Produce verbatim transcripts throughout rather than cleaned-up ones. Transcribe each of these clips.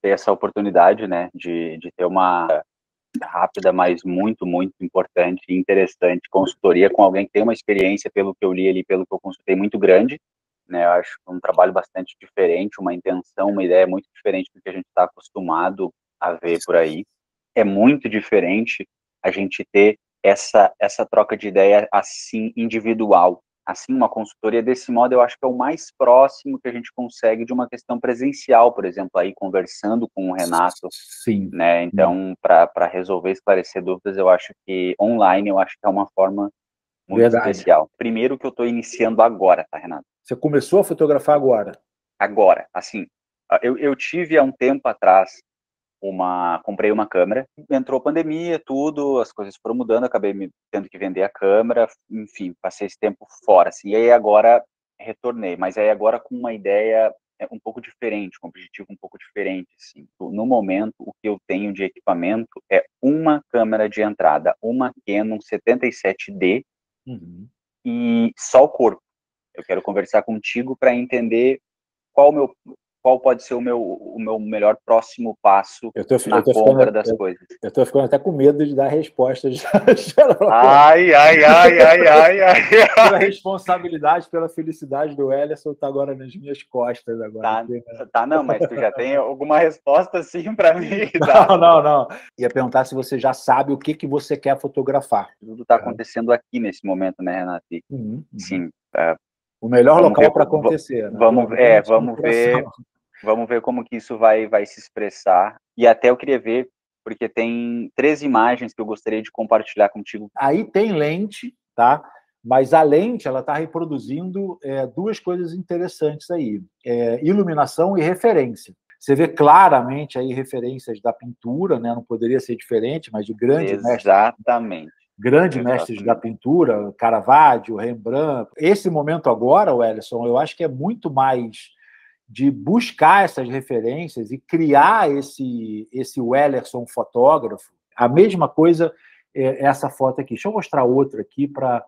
ter essa oportunidade, né, de, de ter uma rápida, mas muito, muito importante e interessante consultoria com alguém que tem uma experiência, pelo que eu li ali, pelo que eu consultei, muito grande, né, eu acho um trabalho bastante diferente, uma intenção, uma ideia muito diferente do que a gente está acostumado a ver por aí. É muito diferente a gente ter essa, essa troca de ideia assim, individual, assim, uma consultoria desse modo. Eu acho que é o mais próximo que a gente consegue de uma questão presencial, por exemplo, aí conversando com o Renato, sim, né, então, para resolver, esclarecer dúvidas, eu acho que online, eu acho que é uma forma muito Verdade. especial. Primeiro que eu estou iniciando agora, tá, Renato? Você começou a fotografar agora? Agora, assim, eu, eu tive há um tempo atrás, uma comprei uma câmera, entrou pandemia, tudo, as coisas foram mudando, acabei me tendo que vender a câmera, enfim, passei esse tempo fora, assim, e aí agora retornei, mas aí agora com uma ideia um pouco diferente, com um objetivo um pouco diferente, assim. No momento, o que eu tenho de equipamento é uma câmera de entrada, uma Canon setenta e sete D, uhum, e só o corpo. Eu quero conversar contigo para entender qual o meu... qual pode ser o meu, o meu melhor próximo passo eu tô, na eu tô compra ficando, das eu, coisas. Eu estou ficando até com medo de dar respostas. Ai, ai, ai, ai, ai, ai. A responsabilidade pela felicidade do Welerson está agora nas minhas costas. Agora. Tá, porque, né? Tá, não, mas tu já tem alguma resposta, sim, para mim. Tá? Não, não, não. Ia perguntar se você já sabe o que, que você quer fotografar. Tudo está acontecendo aqui nesse momento, né, Renato? Uhum, uhum. Sim, tá. O melhor local para acontecer. Né? Vamos, é, vamos ver, vamos ver como que isso vai, vai se expressar. E até eu queria ver, porque tem três imagens que eu gostaria de compartilhar contigo. Aí tem lente, tá? Mas a lente, ela está reproduzindo é, duas coisas interessantes aí. É, iluminação e referência. Você vê claramente aí referências da pintura, né? Não poderia ser diferente, mas de grande mestre. Exatamente. Grandes mestres da pintura, Caravaggio, Rembrandt. Esse momento agora, Welerson, eu acho que é muito mais de buscar essas referências e criar esse, esse Welerson fotógrafo. A mesma coisa é essa foto aqui. Deixa eu mostrar outra aqui para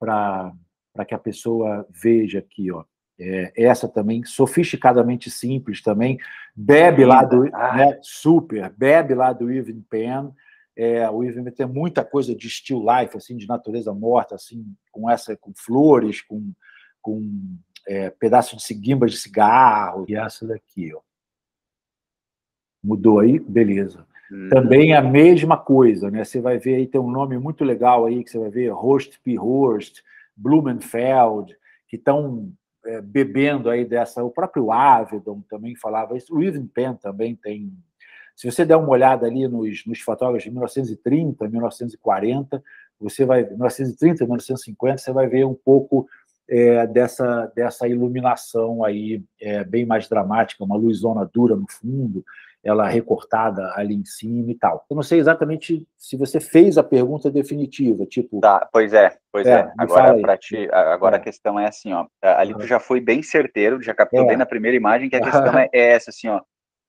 para que a pessoa veja aqui, ó. É, essa também, sofisticadamente simples também. Bebe lá do... Né, super. Bebe lá do Irving Penn. É, o Yves Penn tem muita coisa de still life, assim, de natureza morta, assim, com essa, com flores, com, com é, pedaço de guimbas de cigarro. E essa daqui, ó. Mudou aí? Beleza. Hum. Também a mesma coisa, né? Você vai ver aí, tem um nome muito legal aí, que você vai ver, Horst P. Horst, Blumenfeld, que estão é, bebendo aí dessa... O próprio Avedon também falava isso. O Yves Penn também tem... Se você der uma olhada ali nos, nos fotógrafos de mil novecentos e trinta, mil novecentos e quarenta, você vai, mil novecentos e trinta, mil novecentos e cinquenta, você vai ver um pouco é, dessa, dessa iluminação aí, é, bem mais dramática, uma luzona dura no fundo, ela recortada ali em cima e tal. Eu não sei exatamente se você fez a pergunta definitiva, tipo... Tá, pois é, pois é. é. Agora, pra ti, agora é. a questão é assim, ó, ali tu já foi bem certeiro, já captou é. bem na primeira imagem, que a questão é essa, assim, ó.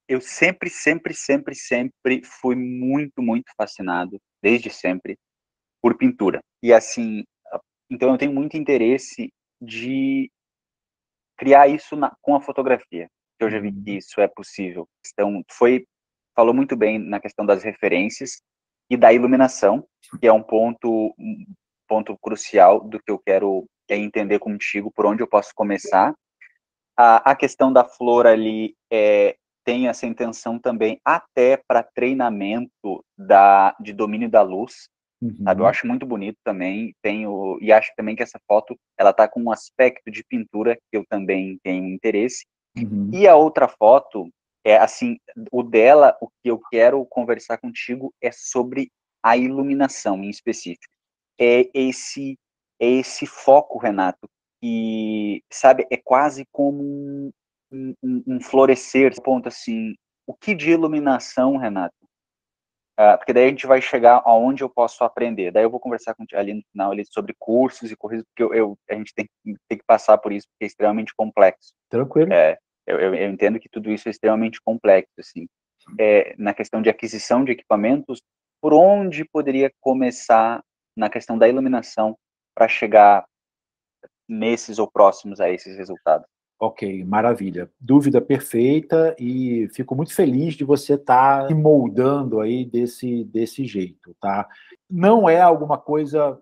Eu sempre, sempre, sempre, sempre fui muito, muito fascinado, desde sempre, por pintura. E assim, então eu tenho muito interesse de criar isso na, com a fotografia. Eu já vi que isso é possível. Então, foi, falou muito bem na questão das referências e da iluminação, que é um ponto, um ponto crucial do que eu quero é entender contigo, por onde eu posso começar. A, a questão da flor ali é... tem essa intenção também até para treinamento da, de domínio da luz, uhum, sabe? Eu acho muito bonito também, tenho, e acho também que essa foto, ela tá com um aspecto de pintura que eu também tenho interesse, uhum. E a outra foto, é assim, o dela, o que eu quero conversar contigo é sobre a iluminação em específico, é esse, é esse foco, Renato, que, sabe, é quase como um Um, um florescer, ponto assim, o que de iluminação, Renato? Uh, porque daí a gente vai chegar aonde eu posso aprender. Daí eu vou conversar com ali no final ali, sobre cursos e corridas, porque eu, eu, a gente tem, tem que passar por isso, porque é extremamente complexo. Tranquilo. É, eu, eu, eu entendo que tudo isso é extremamente complexo, assim. É, na questão de aquisição de equipamentos, por onde poderia começar na questão da iluminação para chegar nesses ou próximos a esses resultados? Ok, maravilha. Dúvida perfeita e fico muito feliz de você estar se moldando aí desse, desse jeito, tá? Não é alguma coisa...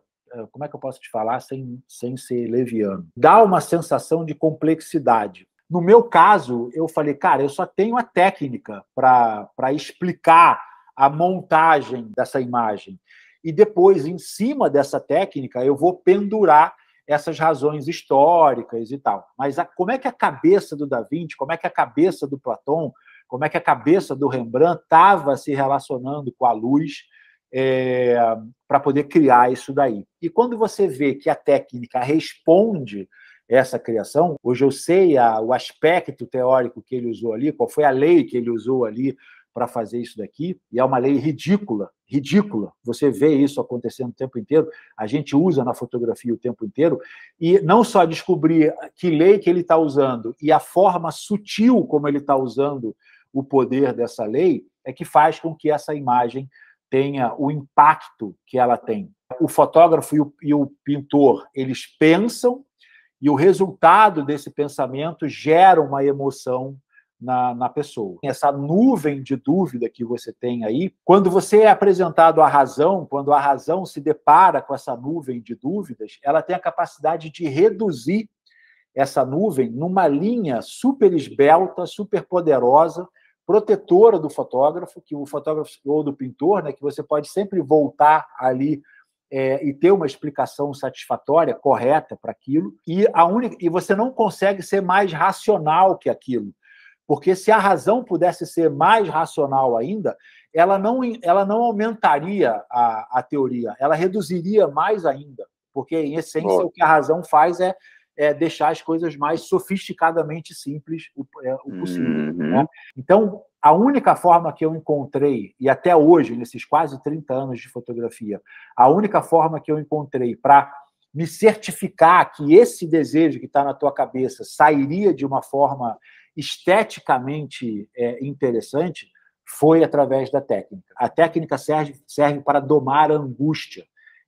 Como é que eu posso te falar sem, sem ser leviano? Dá uma sensação de complexidade. No meu caso, eu falei, cara, eu só tenho a técnica para explicar a montagem dessa imagem. E depois, em cima dessa técnica, eu vou pendurar essas razões históricas e tal. Mas a, como é que a cabeça do Da Vinci, como é que a cabeça do Platão, como é que a cabeça do Rembrandt estava se relacionando com a luz é, para poder criar isso daí? E quando você vê que a técnica responde essa criação, hoje eu sei a, o aspecto teórico que ele usou ali, qual foi a lei que ele usou ali para fazer isso daqui, e é uma lei ridícula, ridícula. Você vê isso acontecendo o tempo inteiro, a gente usa na fotografia o tempo inteiro, e não só descobrir que lei que ele está usando e a forma sutil como ele está usando o poder dessa lei é que faz com que essa imagem tenha o impacto que ela tem. O fotógrafo e o, e o pintor, eles pensam, e o resultado desse pensamento gera uma emoção Na, na pessoa. Essa nuvem de dúvida que você tem aí, quando você é apresentado à razão, quando a razão se depara com essa nuvem de dúvidas, ela tem a capacidade de reduzir essa nuvem numa linha super esbelta, super poderosa, protetora do fotógrafo, que o fotógrafo ou do pintor, né, que você pode sempre voltar ali É, e ter uma explicação satisfatória, correta para aquilo, e, a única, e você não consegue ser mais racional que aquilo. Porque se a razão pudesse ser mais racional ainda, ela não, ela não aumentaria a, a teoria, ela reduziria mais ainda. Porque, em essência, Bom. o que a razão faz é, é deixar as coisas mais sofisticadamente simples o, é, o possível. Uhum. Né? Então, a única forma que eu encontrei, e até hoje, nesses quase trinta anos de fotografia, a única forma que eu encontrei para me certificar que esse desejo que está na tua cabeça sairia de uma forma esteticamente é, interessante foi através da técnica. A técnica serve, serve para domar a angústia.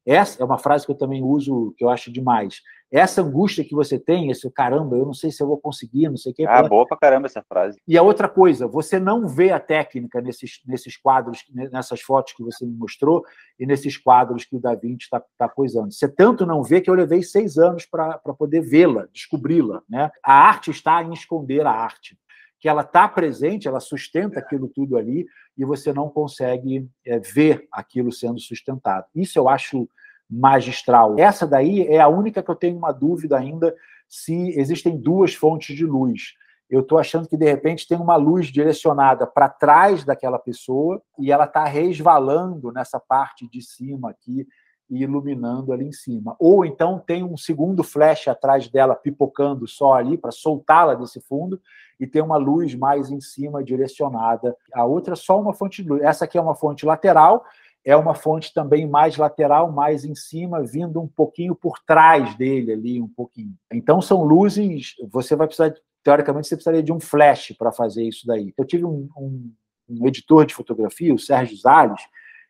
Essa é uma frase que eu também uso, que eu acho demais. Essa angústia que você tem, esse caramba, eu não sei se eu vou conseguir, não sei o que. Ah, pra... boa pra caramba essa frase. E a outra coisa, você não vê a técnica nesses, nesses quadros, nessas fotos que você me mostrou e nesses quadros que o Da Vinci está tá coisando. Você tanto não vê que eu levei seis anos para poder vê-la, descobri-la, né? A arte está em esconder a arte. Que ela está presente, ela sustenta aquilo tudo ali e você não consegue é, ver aquilo sendo sustentado. Isso eu acho magistral. Essa daí é a única que eu tenho uma dúvida ainda se existem duas fontes de luz. Eu estou achando que, de repente, tem uma luz direcionada para trás daquela pessoa e ela está resvalando nessa parte de cima aqui e iluminando ali em cima. Ou então tem um segundo flash atrás dela pipocando só ali para soltá-la desse fundo e tem uma luz mais em cima direcionada. A outra é só uma fonte de luz. Essa aqui é uma fonte lateral, é uma fonte também mais lateral, mais em cima, vindo um pouquinho por trás dele ali, um pouquinho. Então são luzes... Você vai precisar... Teoricamente, você precisaria de um flash para fazer isso daí. Eu tive um, um, um editor de fotografia, o Sérgio Zales,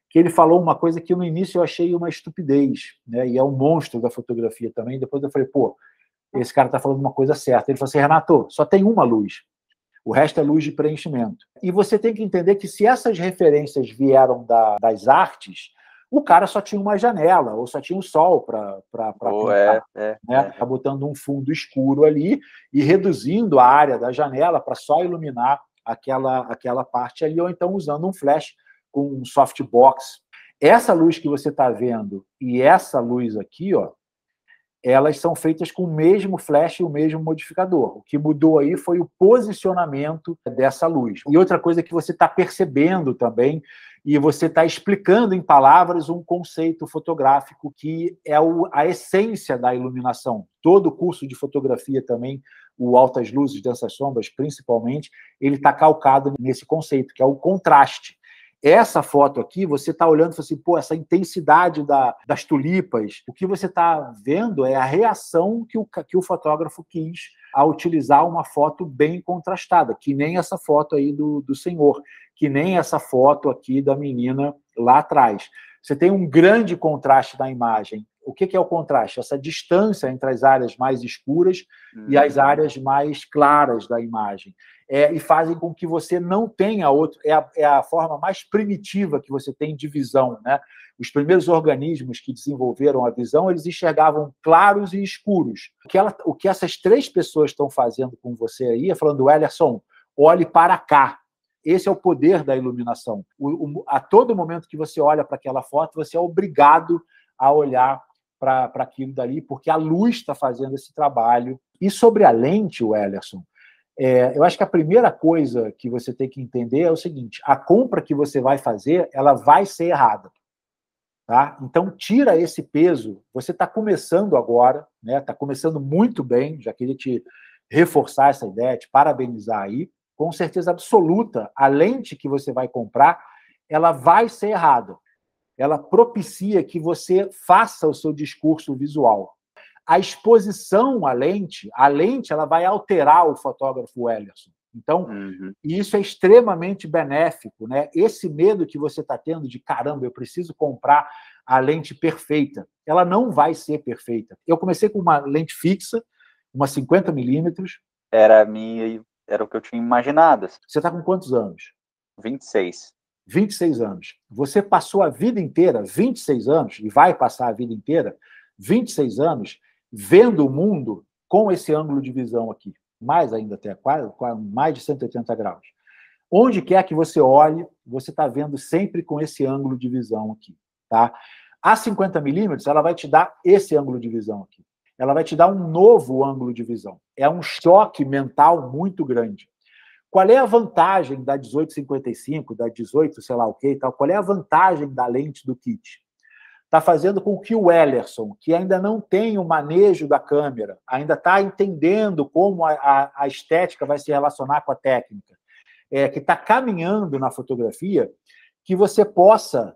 que ele falou uma coisa que no início eu achei uma estupidez, né? E é um monstro da fotografia também. Depois eu falei, pô, esse cara está falando uma coisa certa. Ele falou assim, Renato, só tem uma luz. O resto é luz de preenchimento. E você tem que entender que se essas referências vieram da, das artes, o cara só tinha uma janela, ou só tinha o sol para para oh, pintar. É, é, né? Tá botando um fundo escuro ali e reduzindo a área da janela para só iluminar aquela, aquela parte ali, ou então usando um flash com um softbox. Essa luz que você está vendo e essa luz aqui, ó, elas são feitas com o mesmo flash e o mesmo modificador. O que mudou aí foi o posicionamento dessa luz. E outra coisa que você está percebendo também, e você está explicando em palavras um conceito fotográfico que é o, a essência da iluminação. Todo o curso de fotografia também, o Altas Luzes, Densas Sombras, principalmente, ele está calcado nesse conceito, que é o contraste. Essa foto aqui, você está olhando e fala assim, pô, essa intensidade da, das tulipas, o que você está vendo é a reação que o, que o fotógrafo quis a utilizar uma foto bem contrastada, que nem essa foto aí do, do senhor, que nem essa foto aqui da menina lá atrás. Você tem um grande contraste na imagem. o que é o contraste? Essa distância entre as áreas mais escuras uhum. e as áreas mais claras da imagem. É, e fazem com que você não tenha outro... É a, é a forma mais primitiva que você tem de visão, né? Os primeiros organismos que desenvolveram a visão, eles enxergavam claros e escuros. O que, ela, o que essas três pessoas estão fazendo com você aí é falando, Welerson, olhe para cá. Esse é o poder da iluminação. O, o, a todo momento que você olha para aquela foto, você é obrigado a olhar para aquilo dali, porque a luz está fazendo esse trabalho. E sobre a lente, Welerson, é, eu acho que a primeira coisa que você tem que entender é o seguinte, a compra que você vai fazer, ela vai ser errada. Tá? Então, tira esse peso. Você está começando agora, né? Está começando muito bem, já queria te reforçar essa ideia, te parabenizar aí. Com certeza absoluta, a lente que você vai comprar, ela vai ser errada. Ela propicia que você faça o seu discurso visual. A exposição à lente, a lente ela vai alterar o fotógrafo Welerson. Então, uhum. isso é extremamente benéfico, né? Esse medo que você está tendo de, caramba, eu preciso comprar a lente perfeita. Ela não vai ser perfeita. Eu comecei com uma lente fixa, uma cinquenta milímetros. Era a minha, era o que eu tinha imaginado. Você está com quantos anos? vinte e seis. vinte e seis anos. Você passou a vida inteira, vinte e seis anos, e vai passar a vida inteira, vinte e seis anos, vendo o mundo com esse ângulo de visão aqui. Mais ainda até, quase, quase mais de cento e oitenta graus. Onde quer que você olhe, você está vendo sempre com esse ângulo de visão aqui. Tá? A cinquenta milímetros, ela vai te dar esse ângulo de visão aqui. Ela vai te dar um novo ângulo de visão. É um choque mental muito grande. Qual é a vantagem da dezoito cinquenta e cinco, da dezoito, sei lá o que e tal? Qual é a vantagem da lente do kit? Está fazendo com que o Welerson, que ainda não tem o manejo da câmera, ainda está entendendo como a, a, a estética vai se relacionar com a técnica, é, que está caminhando na fotografia, que você possa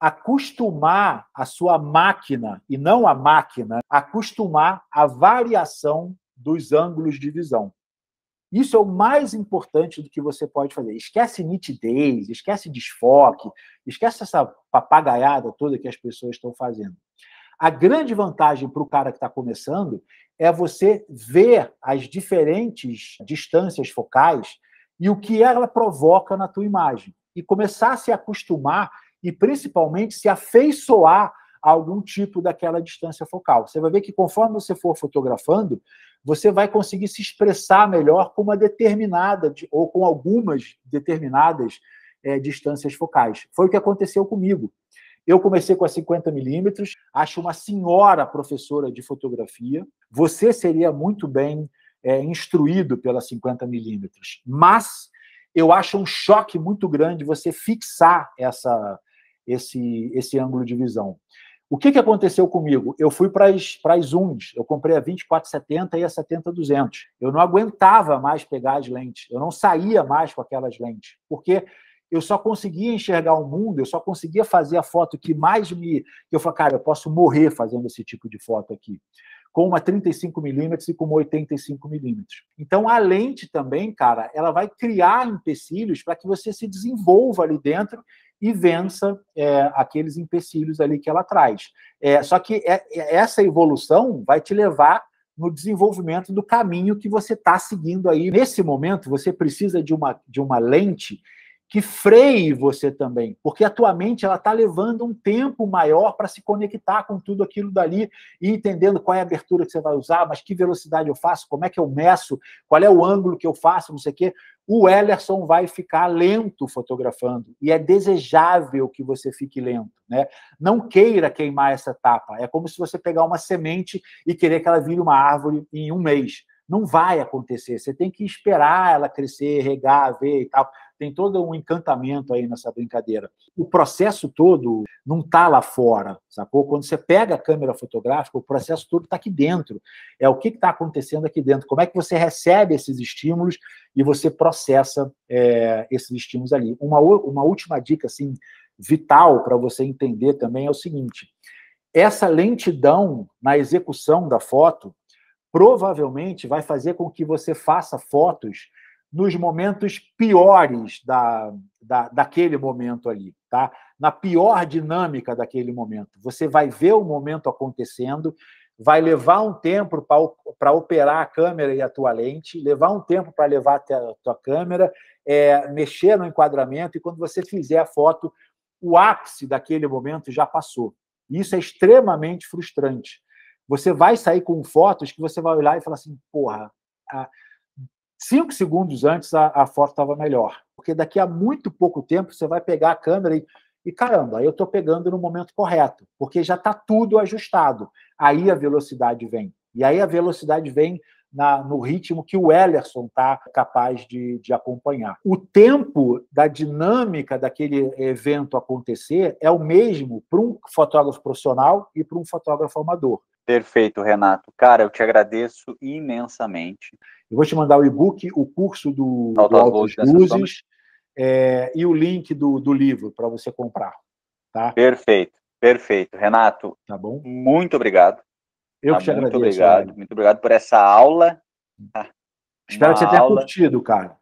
acostumar a sua máquina, e não a máquina, acostumar a variação dos ângulos de visão. Isso é o mais importante do que você pode fazer. Esquece nitidez, esquece desfoque, esquece essa papagaiada toda que as pessoas estão fazendo. A grande vantagem para o cara que está começando é você ver as diferentes distâncias focais e o que ela provoca na tua imagem. E começar a se acostumar e, principalmente, se afeiçoar a algum tipo daquela distância focal. Você vai ver que, conforme você for fotografando, você vai conseguir se expressar melhor com uma determinada, ou com algumas determinadas é, distâncias focais. Foi o que aconteceu comigo. Eu comecei com a cinquenta milímetros, acho uma senhora professora de fotografia. Você seria muito bem é, instruído pela cinquenta milímetros, mas eu acho um choque muito grande você fixar essa, esse, esse ângulo de visão. O que, que aconteceu comigo? Eu fui para as zooms, eu comprei a vinte e quatro setenta e a setenta duzentos. Eu não aguentava mais pegar as lentes, eu não saía mais com aquelas lentes, porque eu só conseguia enxergar o mundo, eu só conseguia fazer a foto que mais me... Eu falei, cara, eu posso morrer fazendo esse tipo de foto aqui, com uma trinta e cinco milímetros e com uma oitenta e cinco milímetros. Então, a lente também, cara, ela vai criar empecilhos para que você se desenvolva ali dentro e vença é, aqueles empecilhos ali que ela traz. É, só que é, essa evolução vai te levar no desenvolvimento do caminho que você está seguindo aí. Nesse momento, você precisa de uma, de uma lente que freie você também, porque a tua mente está levando um tempo maior para se conectar com tudo aquilo dali e entendendo qual é a abertura que você vai usar, mas que velocidade eu faço, como é que eu meço, qual é o ângulo que eu faço, não sei o quê. O Welerson vai ficar lento fotografando, e é desejável que você fique lento, né? Não queira queimar essa etapa. É como se você pegar uma semente e querer que ela vire uma árvore em um mês. Não vai acontecer, você tem que esperar ela crescer, regar, ver e tal. Tem todo um encantamento aí nessa brincadeira. O processo todo não está lá fora, sacou? Quando você pega a câmera fotográfica, o processo todo está aqui dentro. É o que está acontecendo aqui dentro. Como é que você recebe esses estímulos e você processa é, esses estímulos ali. Uma, uma última dica assim, vital para você entender também é o seguinte. Essa lentidão na execução da foto provavelmente vai fazer com que você faça fotos nos momentos piores da, da, daquele momento ali, tá? Na pior dinâmica daquele momento. Você vai ver o momento acontecendo, vai levar um tempo para operar a câmera e a tua lente, levar um tempo para levar até a tua câmera, é, mexer no enquadramento, e quando você fizer a foto, o ápice daquele momento já passou. Isso é extremamente frustrante. Você vai sair com fotos que você vai olhar e falar assim, porra, a... cinco segundos antes a, a foto estava melhor. Porque daqui a muito pouco tempo você vai pegar a câmera e, e caramba, eu estou pegando no momento correto, porque já está tudo ajustado. Aí a velocidade vem. E aí a velocidade vem na, no ritmo que o Welerson está capaz de, de acompanhar. O tempo da dinâmica daquele evento acontecer é o mesmo para um fotógrafo profissional e para um fotógrafo amador. Perfeito, Renato. Cara, eu te agradeço imensamente. Eu vou te mandar o e-book, o curso do, do Altas Luzes, é, e o link do, do livro para você comprar. Tá? Perfeito, perfeito. Renato, tá bom? Muito obrigado. Eu tá, que te muito agradeço. Obrigado, cara. Muito obrigado por essa aula. Espero Uma que você tenha aula... curtido, cara.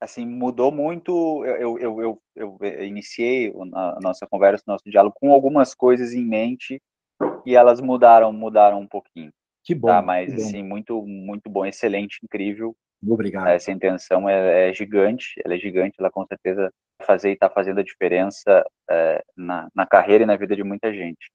Assim, mudou muito. Eu, eu, eu, eu, eu iniciei a nossa conversa, o nosso diálogo com algumas coisas em mente. E elas mudaram, mudaram um pouquinho. Que bom. Tá? Mas, que bom. Assim, muito, muito bom, excelente, incrível. Obrigado. Essa intenção é, é gigante, ela é gigante, ela com certeza vai fazer e está fazendo a diferença é, na, na carreira e na vida de muita gente.